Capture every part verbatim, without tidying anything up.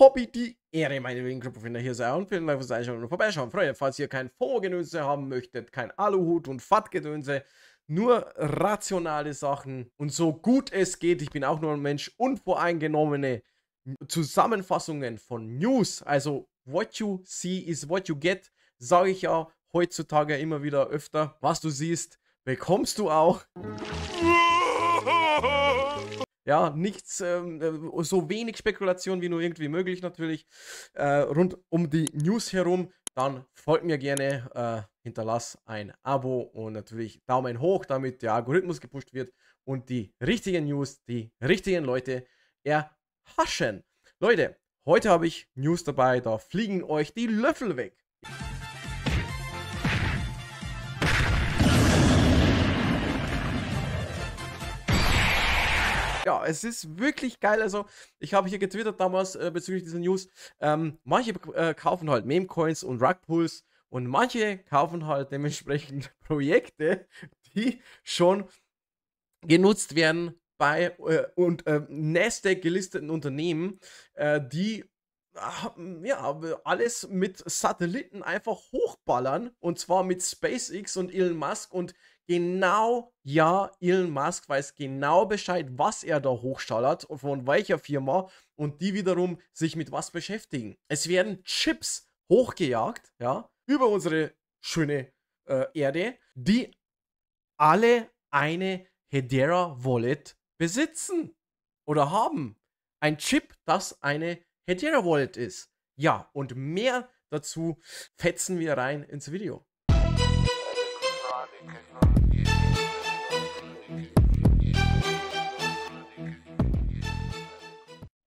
Hobby die Ehre, meine Linkclubofinder hier sehr und vielen Dank fürs Einschauen und Vorbeischauen. Freunde, falls ihr kein Fondsgenöse haben möchtet, kein Aluhut und Fattgedönse, nur rationale Sachen und so gut es geht, ich bin auch nur ein Mensch, unvoreingenommene Zusammenfassungen von News, also what you see is what you get, sage ich ja heutzutage immer wieder öfter, was du siehst, bekommst du auch. Ja, nichts, ähm, so wenig Spekulation wie nur irgendwie möglich natürlich, äh, rund um die News herum. Dann folgt mir gerne, äh, hinterlass ein Abo und natürlich Daumen hoch, damit der Algorithmus gepusht wird und die richtigen News, die richtigen Leute erhaschen. Leute, heute habe ich News dabei, da fliegen euch die Löffel weg. Ja, es ist wirklich geil, also ich habe hier getwittert damals äh, bezüglich dieser News, ähm, manche äh, kaufen halt Meme-Coins und Rug-Pulls und manche kaufen halt dementsprechend Projekte, die schon genutzt werden bei äh, und äh, Nasdaq gelisteten Unternehmen, äh, die äh, ja, alles mit Satelliten einfach hochballern und zwar mit SpaceX und Elon Musk und Genau, ja, Elon Musk weiß genau Bescheid, was er da hochschallert und von welcher Firma und die wiederum sich mit was beschäftigen. Es werden Chips hochgejagt, ja, über unsere schöne äh, Erde, die alle eine Hedera Wallet besitzen oder haben. Ein Chip, das eine Hedera Wallet ist. Ja, und mehr dazu fetzen wir rein ins Video.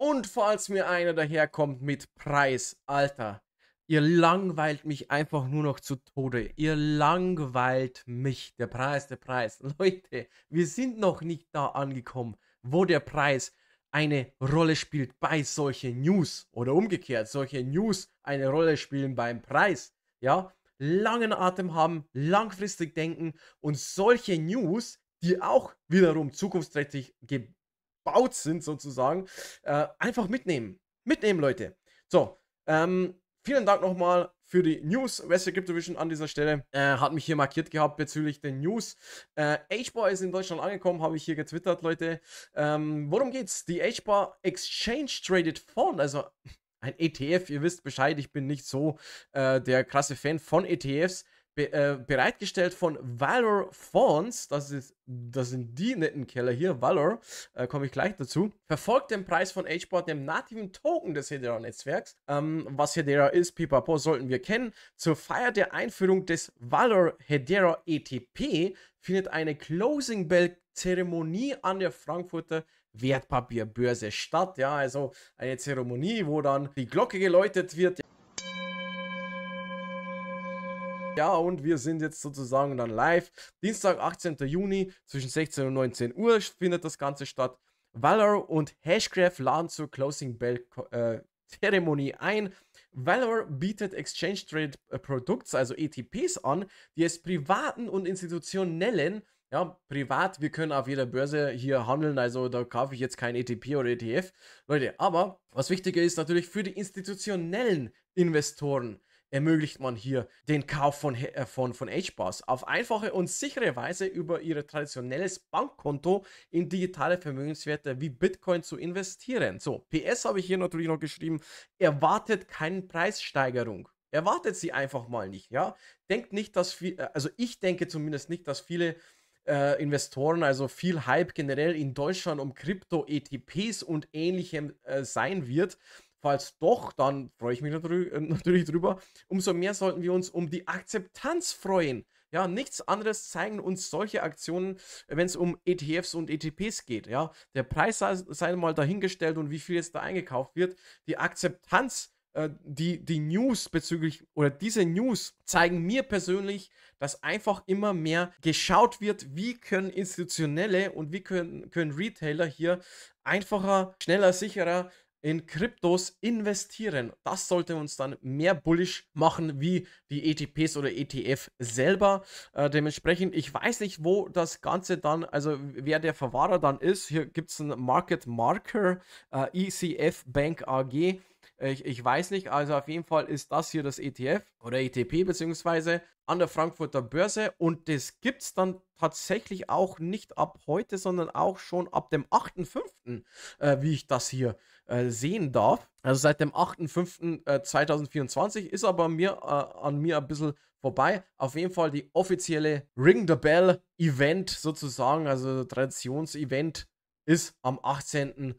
Und falls mir einer daherkommt mit Preis, Alter, ihr langweilt mich einfach nur noch zu Tode. Ihr langweilt mich. Der Preis, der Preis. Leute, wir sind noch nicht da angekommen, wo der Preis eine Rolle spielt bei solchen News. Oder umgekehrt, solche News eine Rolle spielen beim Preis. Ja, langen Atem haben, langfristig denken und solche News, die auch wiederum zukunftsträchtig gebaut baut sind sozusagen, äh, einfach mitnehmen. Mitnehmen, Leute. So, ähm, vielen Dank nochmal für die News. Westi CryptoVision an dieser Stelle äh, hat mich hier markiert gehabt bezüglich den News. Äh, HBar ist in Deutschland angekommen, habe ich hier getwittert, Leute. Ähm, worum geht's? Die HBar Exchange Traded Fund, also ein E T F, ihr wisst Bescheid, ich bin nicht so äh, der krasse Fan von E T Fs, Be äh, bereitgestellt von Valour Funds, das, ist, das sind die netten Keller hier, Valour, äh, komme ich gleich dazu, verfolgt den Preis von HBar, dem nativen Token des Hedera-Netzwerks. Ähm, was Hedera ist, pipapo, sollten wir kennen. Zur Feier der Einführung des Valour Hedera E T P findet eine Closing Bell Zeremonie an der Frankfurter Wertpapierbörse statt. Ja, also eine Zeremonie, wo dann die Glocke geläutet wird. Ja, und wir sind jetzt sozusagen dann live. Dienstag, achtzehnten Juni, zwischen sechzehn und neunzehn Uhr findet das Ganze statt. Valour und Hashgraph laden zur Closing Bell äh, Zeremonie ein. Valour bietet Exchange Trade Products, also E T Ps an, die es privaten und institutionellen, ja, privat, wir können auf jeder Börse hier handeln, also da kaufe ich jetzt kein E T P oder E T F, Leute, aber was wichtiger ist natürlich für die institutionellen Investoren, ermöglicht man hier den Kauf von, äh, von, von HBars auf einfache und sichere Weise über ihr traditionelles Bankkonto in digitale Vermögenswerte wie Bitcoin zu investieren. So, P S habe ich hier natürlich noch geschrieben, erwartet keine Preissteigerung. Erwartet sie einfach mal nicht, ja. Denkt nicht, dass viel, also ich denke zumindest nicht, dass viele äh, Investoren, also viel Hype generell in Deutschland um Krypto-E T Ps und Ähnlichem äh, sein wird. Falls doch, dann freue ich mich natürlich drüber. Umso mehr sollten wir uns um die Akzeptanz freuen. Ja, nichts anderes zeigen uns solche Aktionen, wenn es um E T Fs und E T Ps geht. Ja, der Preis sei mal dahingestellt und wie viel jetzt da eingekauft wird. Die Akzeptanz, äh, die, die News bezüglich, oder diese News zeigen mir persönlich, dass einfach immer mehr geschaut wird, wie können institutionelle und wie können, können Retailer hier einfacher, schneller, sicherer in Kryptos investieren. Das sollte uns dann mehr bullish machen wie die E T Ps oder E T F selber. Äh, dementsprechend, ich weiß nicht, wo das Ganze dann, also wer der Verwahrer dann ist. Hier gibt es einen Market Marker, äh, E C F Bank A G. Ich, ich weiß nicht, also auf jeden Fall ist das hier das E T F oder E T P beziehungsweise an der Frankfurter Börse und das gibt es dann tatsächlich auch nicht ab heute, sondern auch schon ab dem achten fünften äh, wie ich das hier äh, sehen darf. Also seit dem achten fünften zweitausendvierundzwanzig ist aber mir, äh, an mir ein bisschen vorbei. Auf jeden Fall die offizielle Ring the Bell Event sozusagen, also Traditionsevent ist am achtzehnten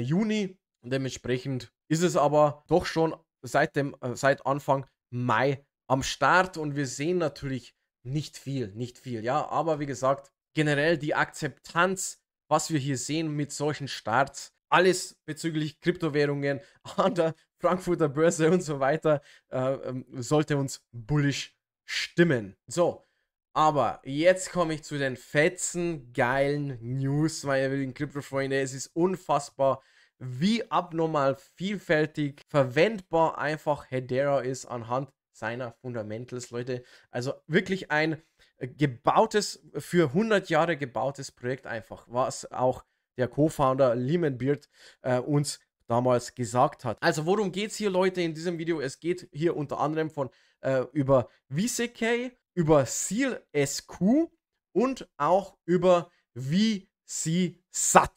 Juni und dementsprechend ist es aber doch schon seit, dem, äh, seit Anfang Mai am Start und wir sehen natürlich nicht viel, nicht viel, ja, aber wie gesagt, generell die Akzeptanz, was wir hier sehen mit solchen Starts, alles bezüglich Kryptowährungen an der Frankfurter Börse und so weiter, äh, sollte uns bullisch stimmen. So, aber jetzt komme ich zu den fetzen, geilen News, meine lieben Kryptofreunde, es ist unfassbar, wie abnormal vielfältig verwendbar einfach Hedera ist anhand seiner Fundamentals, Leute. Also wirklich ein gebautes, für hundert Jahre gebautes Projekt einfach, was auch der Co-Founder Lehman Beard äh, uns damals gesagt hat. Also worum geht es hier, Leute, in diesem Video? Es geht hier unter anderem von, äh, über V C K, über SEALSQ und auch über V C S A T.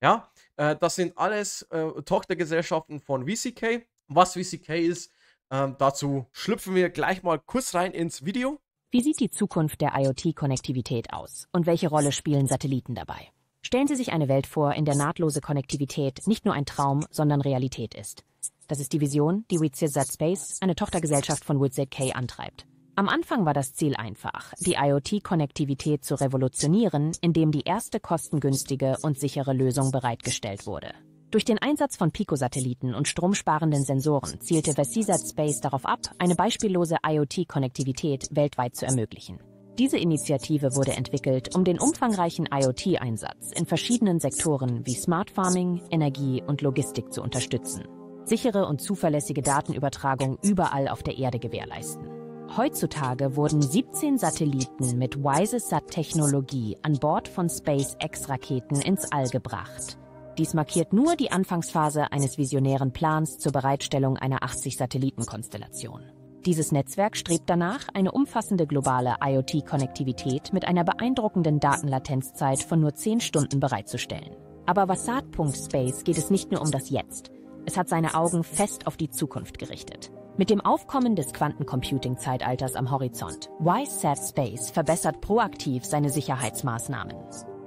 Ja, äh, das sind alles äh, Tochtergesellschaften von V C K. Was V C K ist, ähm, dazu schlüpfen wir gleich mal kurz rein ins Video. Wie sieht die Zukunft der IoT-Konnektivität aus und welche Rolle spielen Satelliten dabei? Stellen Sie sich eine Welt vor, in der nahtlose Konnektivität nicht nur ein Traum, sondern Realität ist. Das ist die Vision, die WISeSat.Space, eine Tochtergesellschaft von W C K, antreibt. Am Anfang war das Ziel einfach, die IoT-Konnektivität zu revolutionieren, indem die erste kostengünstige und sichere Lösung bereitgestellt wurde. Durch den Einsatz von Pico-Satelliten und stromsparenden Sensoren zielte WISeSat.Space darauf ab, eine beispiellose IoT-Konnektivität weltweit zu ermöglichen. Diese Initiative wurde entwickelt, um den umfangreichen IoT-Einsatz in verschiedenen Sektoren wie Smart Farming, Energie und Logistik zu unterstützen, sichere und zuverlässige Datenübertragung überall auf der Erde gewährleisten. Heutzutage wurden siebzehn Satelliten mit WISeSat-Technologie an Bord von SpaceX-Raketen ins All gebracht. Dies markiert nur die Anfangsphase eines visionären Plans zur Bereitstellung einer achtzig-Satelliten-Konstellation. Dieses Netzwerk strebt danach, eine umfassende globale IoT-Konnektivität mit einer beeindruckenden Datenlatenzzeit von nur zehn Stunden bereitzustellen. Aber bei WISeSat.Space geht es nicht nur um das Jetzt. Es hat seine Augen fest auf die Zukunft gerichtet. Mit dem Aufkommen des Quantencomputing-Zeitalters am Horizont, WISeSat.Space verbessert proaktiv seine Sicherheitsmaßnahmen.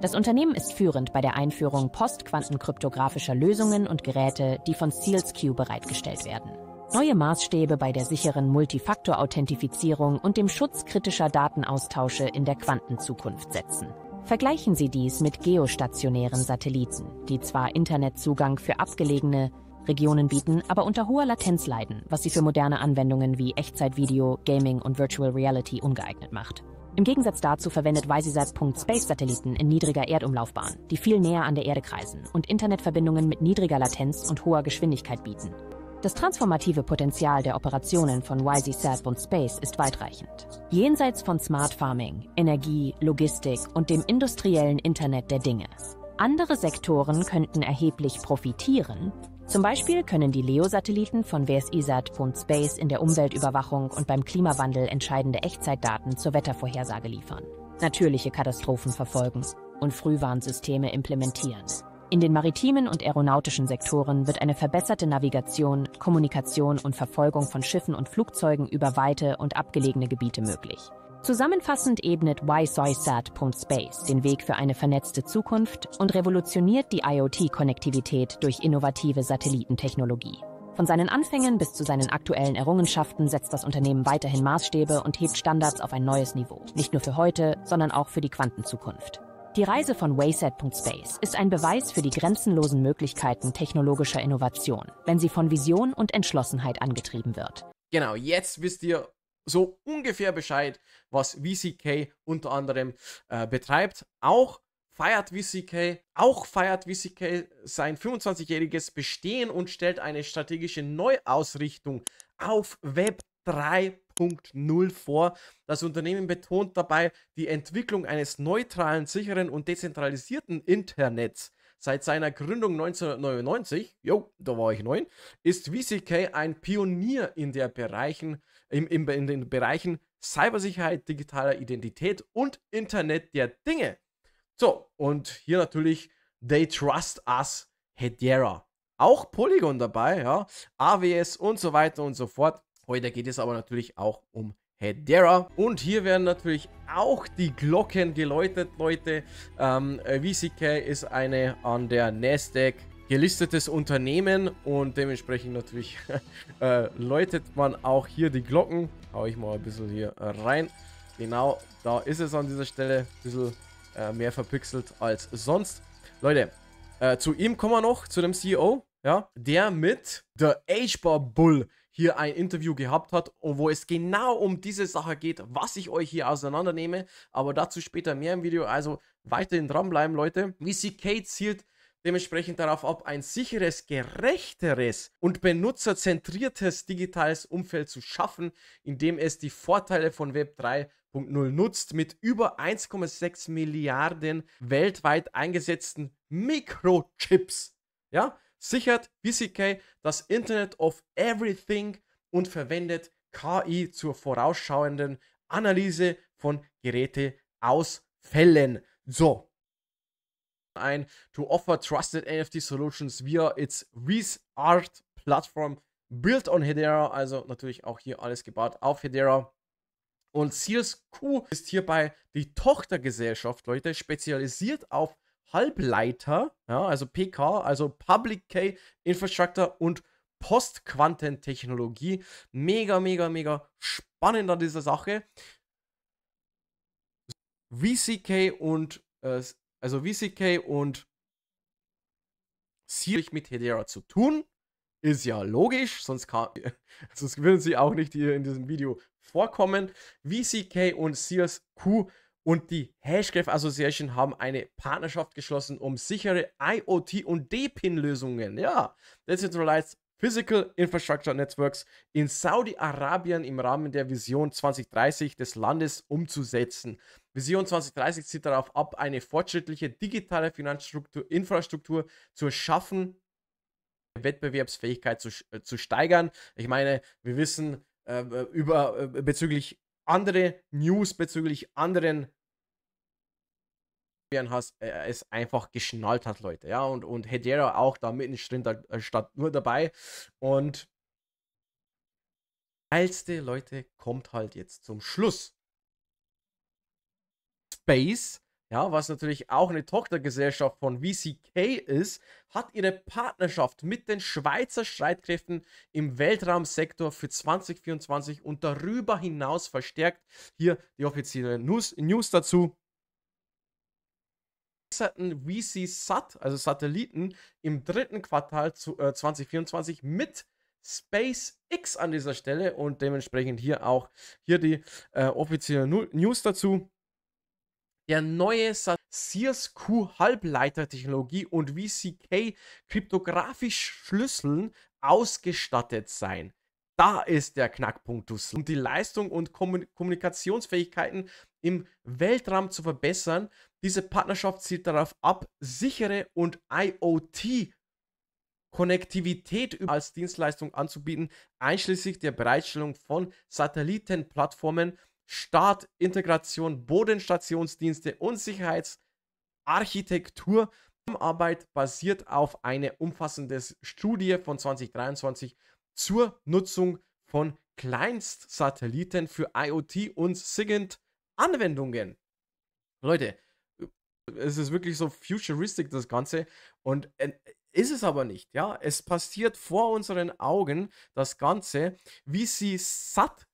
Das Unternehmen ist führend bei der Einführung postquantenkryptografischer Lösungen und Geräte, die von SEALSQ bereitgestellt werden. Neue Maßstäbe bei der sicheren Multifaktor-Authentifizierung und dem Schutz kritischer Datenaustausche in der Quantenzukunft setzen. Vergleichen Sie dies mit geostationären Satelliten, die zwar Internetzugang für abgelegene Regionen bieten, aber unter hoher Latenz leiden, was sie für moderne Anwendungen wie Echtzeitvideo, Gaming und Virtual Reality ungeeignet macht. Im Gegensatz dazu verwendet WISeSat.Space Satelliten in niedriger Erdumlaufbahn, die viel näher an der Erde kreisen und Internetverbindungen mit niedriger Latenz und hoher Geschwindigkeit bieten. Das transformative Potenzial der Operationen von WISeSat.Space ist weitreichend. Jenseits von Smart Farming, Energie, Logistik und dem industriellen Internet der Dinge. Andere Sektoren könnten erheblich profitieren. Zum Beispiel können die Leo-Satelliten von WISeSat.Space in der Umweltüberwachung und beim Klimawandel entscheidende Echtzeitdaten zur Wettervorhersage liefern, natürliche Katastrophen verfolgen und Frühwarnsysteme implementieren. In den maritimen und aeronautischen Sektoren wird eine verbesserte Navigation, Kommunikation und Verfolgung von Schiffen und Flugzeugen über weite und abgelegene Gebiete möglich. Zusammenfassend ebnet WISeSat.Space den Weg für eine vernetzte Zukunft und revolutioniert die IoT-Konnektivität durch innovative Satellitentechnologie. Von seinen Anfängen bis zu seinen aktuellen Errungenschaften setzt das Unternehmen weiterhin Maßstäbe und hebt Standards auf ein neues Niveau. Nicht nur für heute, sondern auch für die Quantenzukunft. Die Reise von WISeSat.Space ist ein Beweis für die grenzenlosen Möglichkeiten technologischer Innovation, wenn sie von Vision und Entschlossenheit angetrieben wird. Genau, jetzt wisst ihr so ungefähr Bescheid, was V C K unter anderem äh, betreibt. Auch feiert V C K, auch feiert V C K sein fünfundzwanzigjähriges Bestehen und stellt eine strategische Neuausrichtung auf Web drei Punkt null vor. Das Unternehmen betont dabei die Entwicklung eines neutralen, sicheren und dezentralisierten Internets. Seit seiner Gründung neunzehnhundertneunundneunzig, jo, da war ich neun, ist V C K ein Pionier in, der Bereichen, in, in, in den Bereichen Cybersicherheit, digitaler Identität und Internet der Dinge. So, und hier natürlich They Trust Us, Hedera. Auch Polygon dabei, ja, A W S und so weiter und so fort. Heute geht es aber natürlich auch um Hedera. Und hier werden natürlich auch die Glocken geläutet, Leute. Ähm, V C K ist eine an der Nasdaq gelistetes Unternehmen und dementsprechend natürlich äh, läutet man auch hier die Glocken. Hau ich mal ein bisschen hier rein. Genau, da ist es an dieser Stelle ein bisschen äh, mehr verpixelt als sonst. Leute, äh, zu ihm kommen wir noch, zu dem C E O, ja, der mit der HBar Bull hier ein Interview gehabt hat, wo es genau um diese Sache geht, was ich euch hier auseinandernehme, aber dazu später mehr im Video, also weiterhin dranbleiben, Leute. V C K zielt dementsprechend darauf ab, ein sicheres, gerechteres und benutzerzentriertes digitales Umfeld zu schaffen, indem es die Vorteile von Web drei Punkt null nutzt, mit über eins Komma sechs Milliarden weltweit eingesetzten Mikrochips, ja, sichert V C K das Internet of Everything und verwendet K I zur vorausschauenden Analyse von Geräteausfällen. So. Ein to offer trusted N F T solutions via its WISeSat platform built on Hedera. Also natürlich auch hier alles gebaut auf Hedera. Und SEALSQ ist hierbei die Tochtergesellschaft, Leute, spezialisiert auf Halbleiter, ja, also P K, also Public Key Infrastructure und Postquantentechnologie. Mega, mega, mega spannend an dieser Sache. V C K und äh, also V C K und Seal mit Hedera zu tun, ist ja logisch, sonst, kann, sonst würden sie auch nicht hier in diesem Video vorkommen. V C K und SealsQ und die Hashgraph Association haben eine Partnerschaft geschlossen, um sichere I O T- und D P I N-Lösungen, ja, Decentralized Physical Infrastructure Networks in Saudi-Arabien im Rahmen der Vision zwanzig dreißig des Landes umzusetzen. Vision zwanzig dreißig zielt darauf ab, eine fortschrittliche digitale Finanzstruktur, Infrastruktur zu schaffen, Wettbewerbsfähigkeit zu, äh, zu steigern. Ich meine, wir wissen äh, über äh, bezüglich andere News bezüglich anderen hast, äh, es einfach geschnallt hat, Leute, ja, und, und Hedera auch da mittendrin da, statt nur dabei und geilste, Leute, kommt halt jetzt zum Schluss. Space, ja, was natürlich auch eine Tochtergesellschaft von V C K ist, hat ihre Partnerschaft mit den Schweizer Streitkräften im Weltraumsektor für zwanzig vierundzwanzig und darüber hinaus verstärkt. Hier die offizielle News, News dazu. WISeSat, also Satelliten, im dritten Quartal zu, äh, zwanzig vierundzwanzig mit SpaceX an dieser Stelle und dementsprechend hier auch hier die äh, offizielle News dazu. Der neue SealsQ Halbleitertechnologie und V C K kryptografisch Schlüsseln ausgestattet sein. Da ist der Knackpunkt, um die Leistung und Kommunikationsfähigkeiten im Weltraum zu verbessern. Diese Partnerschaft zielt darauf ab, sichere und I O T Konnektivität als Dienstleistung anzubieten, einschließlich der Bereitstellung von Satellitenplattformen, Start, Integration, Bodenstationsdienste und Sicherheitsarchitektur. Die Arbeit basiert auf einer umfassenden Studie von zwanzig dreiundzwanzig zur Nutzung von Kleinstsatelliten für I O T und SIGINT-Anwendungen. Leute, es ist wirklich so futuristisch das Ganze und äh, ist es aber nicht. Ja, es passiert vor unseren Augen das Ganze, wie sie satt.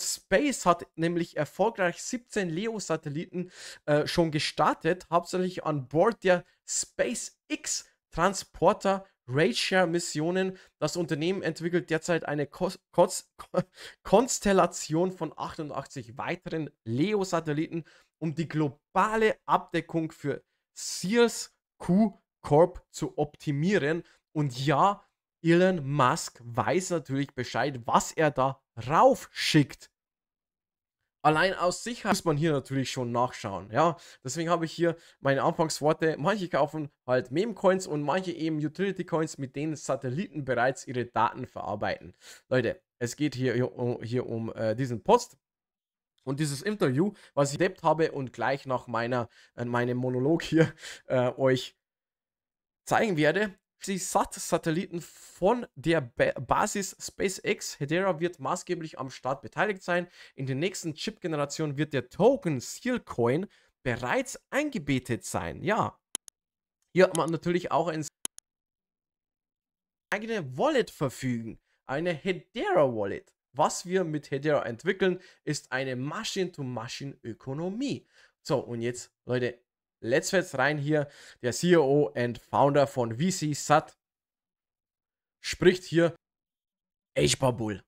Space hat nämlich erfolgreich siebzehn Leo-Satelliten äh, schon gestartet, hauptsächlich an Bord der SpaceX Transporter Rayshare-Missionen. Das Unternehmen entwickelt derzeit eine Ko Ko Ko Konstellation von achtundachtzig weiteren Leo-Satelliten, um die globale Abdeckung für SealsQ Corp zu optimieren. Und ja, Elon Musk weiß natürlich Bescheid, was er da raufschickt. Allein aus Sicherheit muss man hier natürlich schon nachschauen. Ja, deswegen habe ich hier meine Anfangsworte. Manche kaufen halt Meme-Coins und manche eben Utility-Coins, mit denen Satelliten bereits ihre Daten verarbeiten. Leute, es geht hier, hier, hier um äh, diesen Post. Und dieses Interview, was ich gedeppt habe und gleich nach meiner, äh, meinem Monolog hier äh, euch zeigen werde. Die SAT-Satelliten von der Be Basis SpaceX Hedera wird maßgeblich am Start beteiligt sein. In der nächsten Chip-Generation wird der Token Sealcoin bereits eingebettet sein. Ja, hier hat man natürlich auch eine eigene Wallet verfügen, eine Hedera Wallet. Was wir mit Hedera entwickeln, ist eine Machine-to-Machine-Ökonomie. So, und jetzt, Leute, let's jetzt rein hier. Der C E O und Founder von VCSAT spricht hier. HBar Bull.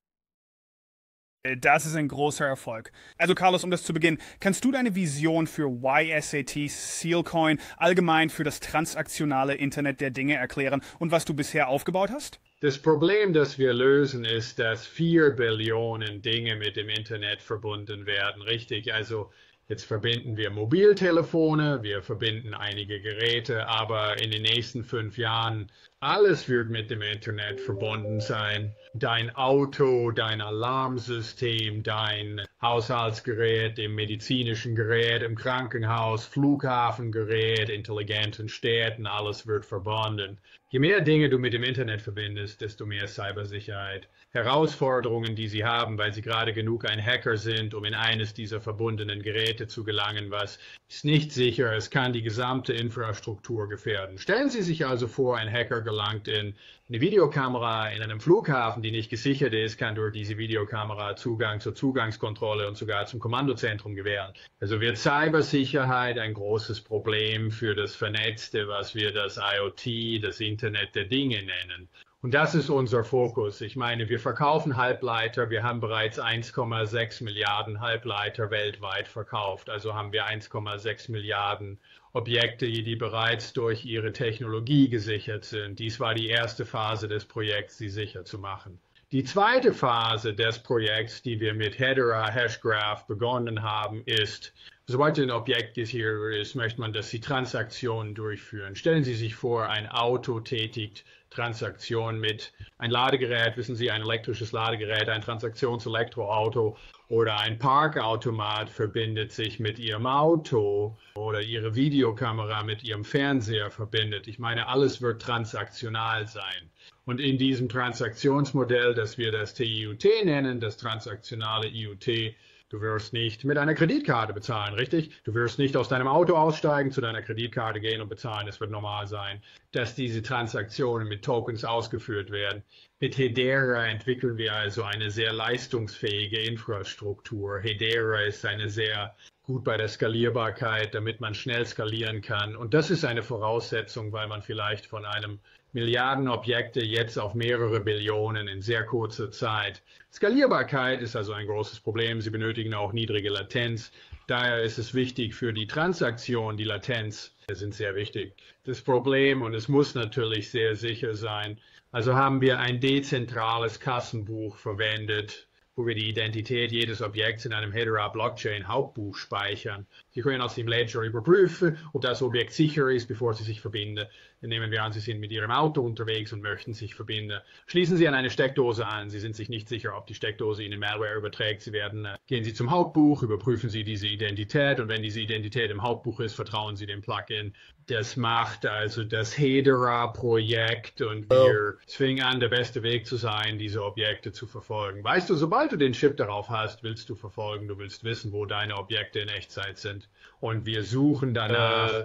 Das ist ein großer Erfolg. Also Carlos, um das zu beginnen, kannst du deine Vision für WISeSat, Sealcoin, allgemein für das transaktionale Internet der Dinge erklären und was du bisher aufgebaut hast? Das Problem, das wir lösen, ist, dass vier Billionen Dinge mit dem Internet verbunden werden, richtig? Also jetzt verbinden wir Mobiltelefone, wir verbinden einige Geräte, aber in den nächsten fünf Jahren, alles wird mit dem Internet verbunden sein. Dein Auto, dein Alarmsystem, dein Haushaltsgerät, im medizinischen Gerät, im Krankenhaus, Flughafengerät, intelligenten Städten, alles wird verbunden. Je mehr Dinge du mit dem Internet verbindest, desto mehr Cybersicherheit. Herausforderungen, die sie haben, weil sie gerade genug ein Hacker sind, um in eines dieser verbundenen Geräte zu gelangen, was ist nicht sicher. Es kann die gesamte Infrastruktur gefährden. Stellen Sie sich also vor, ein Hacker gelangt in eine Videokamera in einem Flughafen, die nicht gesichert ist, kann durch diese Videokamera Zugang zur Zugangskontrolle und sogar zum Kommandozentrum gewähren. Also wird Cybersicherheit ein großes Problem für das Vernetzte, was wir das IoT, das Internet, Internet der Dinge nennen. Und das ist unser Fokus. Ich meine, wir verkaufen Halbleiter. Wir haben bereits eins Komma sechs Milliarden Halbleiter weltweit verkauft. Also haben wir eins Komma sechs Milliarden Objekte, die bereits durch ihre Technologie gesichert sind. Dies war die erste Phase des Projekts, sie sicher zu machen. Die zweite Phase des Projekts, die wir mit Hedera Hashgraph begonnen haben, ist, sobald ein Objekt gesichert ist, möchte man, dass sie Transaktionen durchführen. Stellen Sie sich vor, ein Auto tätigt Transaktionen mit ein Ladegerät, wissen Sie, ein elektrisches Ladegerät, ein Transaktionselektroauto oder ein Parkautomat verbindet sich mit Ihrem Auto oder Ihre Videokamera mit Ihrem Fernseher verbindet. Ich meine, alles wird transaktional sein. Und in diesem Transaktionsmodell, das wir das T I U T nennen, das transaktionale I O T, du wirst nicht mit einer Kreditkarte bezahlen, richtig? Du wirst nicht aus deinem Auto aussteigen, zu deiner Kreditkarte gehen und bezahlen. Es wird normal sein, dass diese Transaktionen mit Tokens ausgeführt werden. Mit Hedera entwickeln wir also eine sehr leistungsfähige Infrastruktur. Hedera ist eine sehr gut bei der Skalierbarkeit, damit man schnell skalieren kann. Und das ist eine Voraussetzung, weil man vielleicht von einem Milliarden Objekte jetzt auf mehrere Billionen in sehr kurzer Zeit. Skalierbarkeit ist also ein großes Problem. Sie benötigen auch niedrige Latenz. Daher ist es wichtig für die Transaktion, die Latenz, sind sehr wichtig. Das Problem, und es muss natürlich sehr sicher sein, also haben wir ein dezentrales Kassenbuch verwendet, wo wir die Identität jedes Objekts in einem Hedera-Blockchain-Hauptbuch speichern. Sie können aus dem Ledger überprüfen, ob das Objekt sicher ist, bevor Sie sich verbinden. Dann nehmen wir an, Sie sind mit Ihrem Auto unterwegs und möchten sich verbinden. Schließen Sie an eine Steckdose an. Sie sind sich nicht sicher, ob die Steckdose Ihnen Malware überträgt. Sie werden, gehen Sie zum Hauptbuch, überprüfen Sie diese Identität und wenn diese Identität im Hauptbuch ist, vertrauen Sie dem Plugin. Das macht also das Hedera-Projekt und wir fingen an, der beste Weg zu sein, diese Objekte zu verfolgen. Weißt du, sobald du den Chip darauf hast, willst du verfolgen, du willst wissen, wo deine Objekte in Echtzeit sind. Und wir suchen danach uh,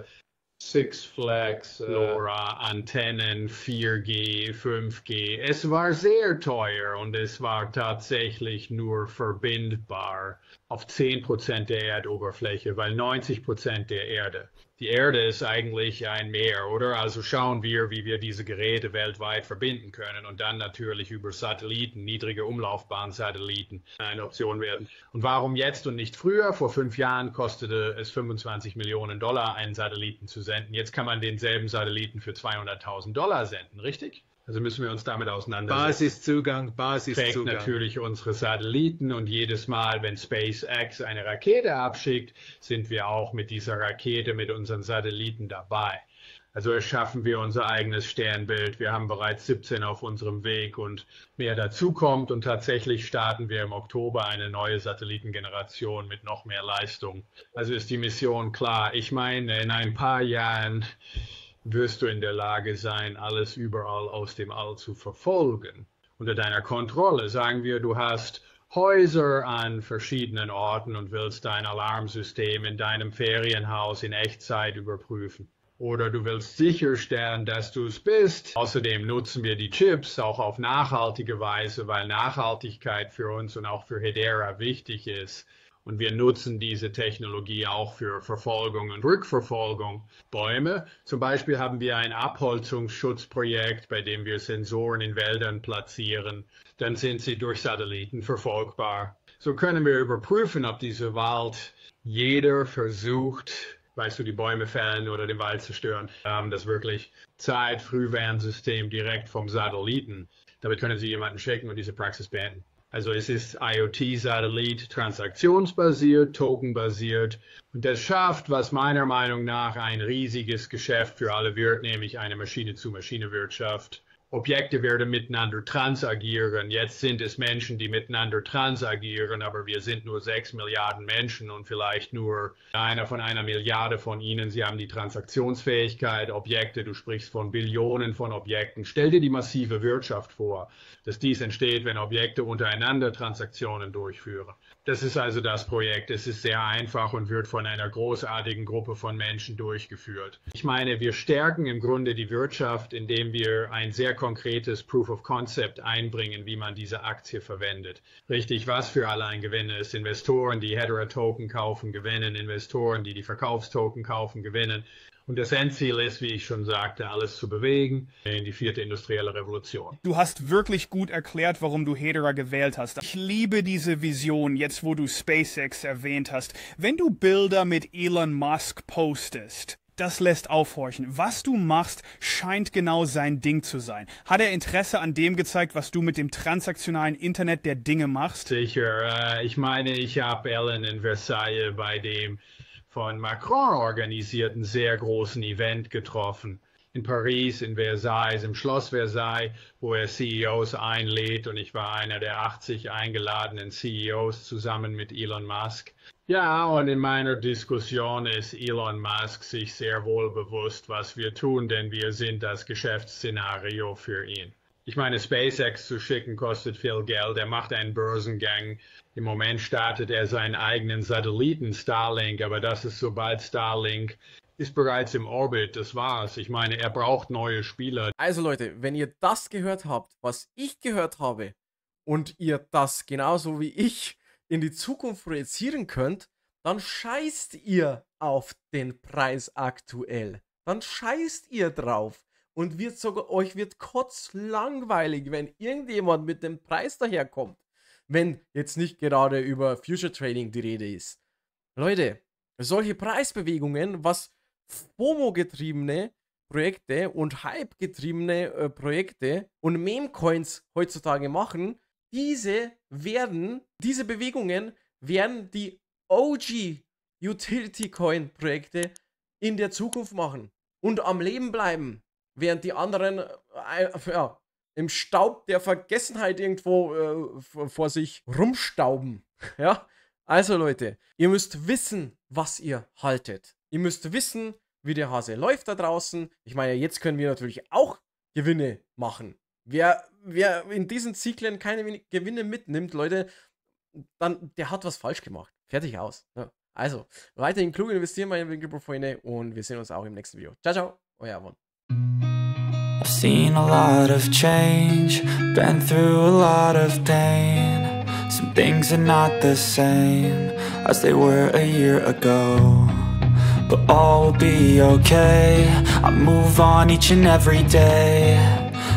Six Flags, LoRa, uh, Antennen, vier G, fünf G. Es war sehr teuer und es war tatsächlich nur verbindbar auf zehn Prozent der Erdoberfläche, weil neunzig Prozent der Erde. Die Erde ist eigentlich ein Meer, oder? Also schauen wir, wie wir diese Geräte weltweit verbinden können und dann natürlich über Satelliten, niedrige Umlaufbahn-Satelliten eine Option werden. Und warum jetzt und nicht früher? Vor fünf Jahren kostete es fünfundzwanzig Millionen Dollar, einen Satelliten zu senden. Jetzt kann man denselben Satelliten für zweihunderttausend Dollar senden, richtig? Also müssen wir uns damit auseinandersetzen. Basiszugang, Basiszugang. Trägt natürlich unsere Satelliten, und jedes Mal, wenn SpaceX eine Rakete abschickt, sind wir auch mit dieser Rakete, mit unseren Satelliten dabei. Also erschaffen wir unser eigenes Sternbild. Wir haben bereits siebzehn auf unserem Weg und mehr dazu kommt. Und tatsächlich starten wir im Oktober eine neue Satellitengeneration mit noch mehr Leistung. Also ist die Mission klar. Ich meine, in ein paar Jahren wirst du in der Lage sein, alles überall aus dem All zu verfolgen. Unter deiner Kontrolle, sagen wir, du hast Häuser an verschiedenen Orten und willst dein Alarmsystem in deinem Ferienhaus in Echtzeit überprüfen. Oder du willst sicherstellen, dass du es bist. Außerdem nutzen wir die Chips auch auf nachhaltige Weise, weil Nachhaltigkeit für uns und auch für Hedera wichtig ist. Und wir nutzen diese Technologie auch für Verfolgung und Rückverfolgung. Bäume, zum Beispiel haben wir ein Abholzungsschutzprojekt, bei dem wir Sensoren in Wäldern platzieren. Dann sind sie durch Satelliten verfolgbar. So können wir überprüfen, ob dieser Wald jeder versucht, weißt du, die Bäume fällen oder den Wald zerstören. Wir haben das wirklich Zeit-Frühwarnsystem direkt vom Satelliten. Damit können Sie jemanden schicken und diese Praxis beenden. Also es ist IoT-Satellit, transaktionsbasiert, tokenbasiert. Und das schafft, was meiner Meinung nach ein riesiges Geschäft für alle wird, nämlich eine Maschine-zu-Maschine-Wirtschaft. Objekte werden miteinander transagieren. Jetzt sind es Menschen, die miteinander transagieren, aber wir sind nur sechs Milliarden Menschen und vielleicht nur einer von einer Milliarde von ihnen. Sie haben die Transaktionsfähigkeit, Objekte, du sprichst von Billionen von Objekten. Stell dir die massive Wirtschaft vor, dass dies entsteht, wenn Objekte untereinander Transaktionen durchführen. Das ist also das Projekt. Es ist sehr einfach und wird von einer großartigen Gruppe von Menschen durchgeführt. Ich meine, wir stärken im Grunde die Wirtschaft, indem wir ein sehr konkretes Proof of Concept einbringen, wie man diese Aktie verwendet. Richtig, was für alle ein Gewinn ist. Investoren, die Hedera Token kaufen, gewinnen. Investoren, die die Verkaufstoken kaufen, gewinnen. Und das Endziel ist, wie ich schon sagte, alles zu bewegen in die vierte industrielle Revolution. Du hast wirklich gut erklärt, warum du Hedera gewählt hast. Ich liebe diese Vision, jetzt wo du SpaceX erwähnt hast. Wenn du Bilder mit Elon Musk postest, das lässt aufhorchen. Was du machst, scheint genau sein Ding zu sein. Hat er Interesse an dem gezeigt, was du mit dem transaktionalen Internet der Dinge machst? Sicher. Ich meine, ich habe Elon in Versailles bei dem von Macron organisierten sehr großen Event getroffen. In Paris, in Versailles, im Schloss Versailles, wo er C E Os einlädt. Und ich war einer der achtzig eingeladenen C E Os zusammen mit Elon Musk. Ja, und in meiner Diskussion ist Elon Musk sich sehr wohl bewusst, was wir tun, denn wir sind das Geschäftsszenario für ihn. Ich meine, SpaceX zu schicken kostet viel Geld. Er macht einen Börsengang. Im Moment startet er seinen eigenen Satelliten Starlink, aber das ist, sobald Starlink ist bereits im Orbit, das war's. Ich meine, er braucht neue Spieler. Also Leute, wenn ihr das gehört habt, was ich gehört habe, und ihr das genauso wie ich in die Zukunft projizieren könnt, dann scheißt ihr auf den Preis aktuell. Dann scheißt ihr drauf. Und wird sogar, euch wird kotzlangweilig, wenn irgendjemand mit dem Preis daherkommt. Wenn jetzt nicht gerade über Future Trading die Rede ist. Leute, solche Preisbewegungen, was FOMO-getriebene Projekte und Hype-getriebene äh, Projekte und Meme-Coins heutzutage machen, diese werden, diese Bewegungen werden die O G-Utility-Coin-Projekte in der Zukunft machen und am Leben bleiben. Während die anderen äh, ja, im Staub der Vergessenheit irgendwo äh, vor sich rumstauben. Ja? Also Leute, ihr müsst wissen, was ihr haltet. Ihr müsst wissen, wie der Hase läuft da draußen. Ich meine, jetzt können wir natürlich auch Gewinne machen. Wer, wer in diesen Zyklen keine Gewinne mitnimmt, Leute, dann der hat was falsch gemacht. Fertig, aus. Ja. Also, weiterhin klug investieren, meine Linkclubofinder, und wir sehen uns auch im nächsten Video. Ciao, ciao, euer Avon. I've seen a lot of change, been through a lot of pain. Some things are not the same as they were a year ago, but all will be okay. I move on each and every day.